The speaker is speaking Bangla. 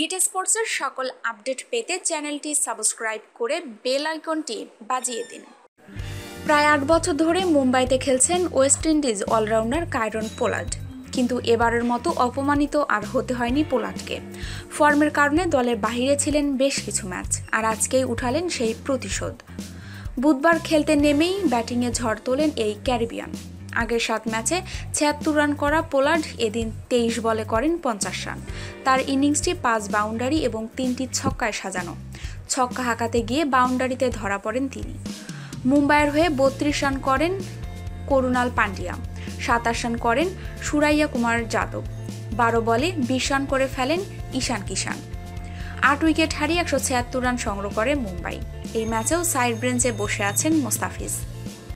হিট স্পোর্টসের সকল আপডেট পেতে চ্যানেলটি সাবস্ক্রাইব করে বেল আইকনটি বাজিয়ে দিন। প্রায় ৮ বছর ধরে মুম্বাইতে খেলছেন West Indies allrounder Kieron Pollard, কিন্তু এবারের মতো অপমানিত আর হতে হয়নি পোলার্ডকে। ফর্মের কারণে দলের বাইরে ছিলেন বেশ কিছু ম্যাচ, আর আজকেই উঠালেন সেই প্রতিশোধ। বুধবার খেলতে নেমেই ব্যাটিংয়ে ঝড় তোলেন এই ক্যারিবিয়ান। আগের ৭ ম্যাচে ৭৬ রান করা পোলার্ড এদিন ২৩ বলে করেন ৫০ রান। তার ইনিংসটি ৫ বাউন্ডারি এবং ৩টি ছক্কায় সাজানো। ছক্কা হাঁকাতে গিয়ে বাউন্ডারিতে ধরা পড়েন তিনি। মুম্বাইয়ের হয়ে ৩২ রান করেন করুণাল পান্ডিয়া, ২৭ রান করেন সুরাইয়া কুমার যাদব, ১২ বলে ২০ রান করে ফেলেন ঈশান কিষান। ৮ উইকেট হারিয়ে ১৭৬ রান সংগ্রহ করে মুম্বাই। এই ম্যাচেও সাইড ব্রেঞ্চে বসে আছেন মোস্তাফিজ।